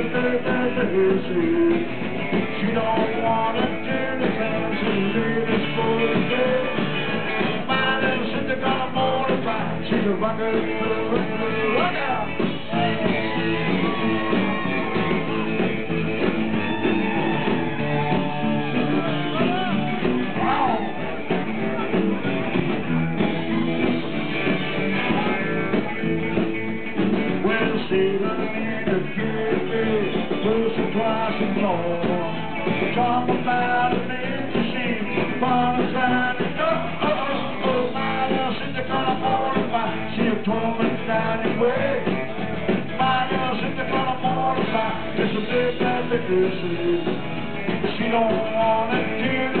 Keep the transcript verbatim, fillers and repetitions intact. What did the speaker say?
You don't wanna do the things you leave us for the day. My little sister got a morning ride. She's a rocker, look out. Talk about a man to see from the side of the door. Oh, oh, my little sister gonna mortify. She'll torment down his way. My little sister gonna mortify. It's a bit that they do see. She don't wanna do